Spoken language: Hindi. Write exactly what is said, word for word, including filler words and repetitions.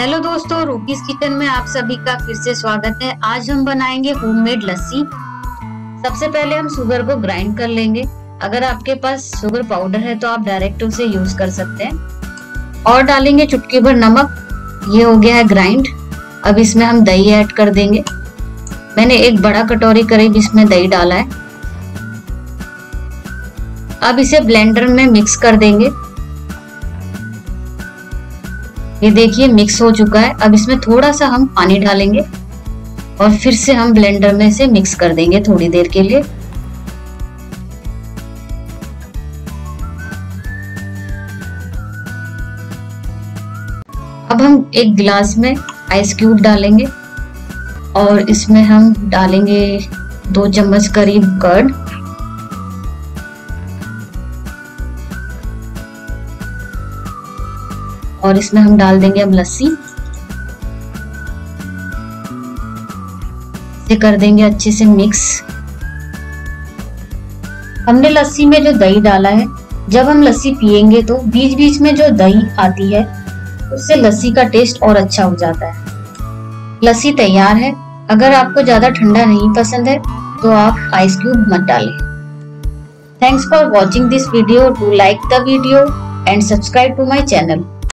हेलो दोस्तों, रूपीज किचन में आप सभी का फिर से स्वागत है। आज हम बनाएंगे होममेड लस्सी। सबसे पहले हम शुगर को ग्राइंड कर लेंगे। अगर आपके पास शुगर पाउडर है तो आप डायरेक्ट उसे यूज कर सकते हैं। और डालेंगे चुटकी भर नमक। ये हो गया है ग्राइंड। अब इसमें हम दही ऐड कर देंगे। मैंने एक बड़ा कटोरी करीब इसमें दही डाला है। अब इसे ब्लेंडर में मिक्स कर देंगे। ये देखिए मिक्स हो चुका है। अब इसमें थोड़ा सा हम पानी डालेंगे और फिर से हम ब्लेंडर में इसे मिक्स कर देंगे थोड़ी देर के लिए। अब हम एक गिलास में आइस क्यूब डालेंगे और इसमें हम डालेंगे दो चम्मच करीब कर्ड। और इसमें हम डाल देंगे अब लस्सी। इसे कर देंगे अच्छे से मिक्स। हमने लस्सी में जो दही डाला है, जब हम लस्सी पिएंगे तो बीच बीच में जो दही आती है उससे लस्सी का टेस्ट और अच्छा हो जाता है। लस्सी तैयार है। अगर आपको ज्यादा ठंडा नहीं पसंद है तो आप आइस क्यूब मत डालें। Thanks for watching this video. To like the video and subscribe to my channel.